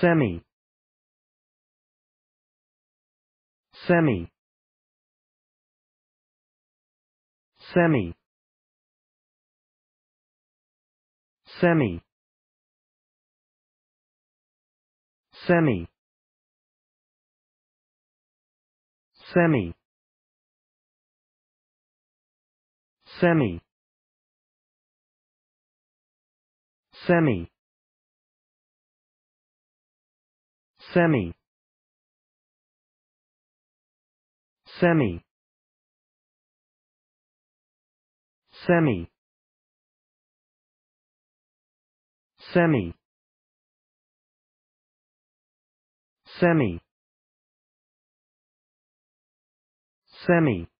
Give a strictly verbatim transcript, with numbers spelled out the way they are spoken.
semi, semi, semi, semi, semi, semi, semi, semi, semi, semi, semi, semi, semi, semi,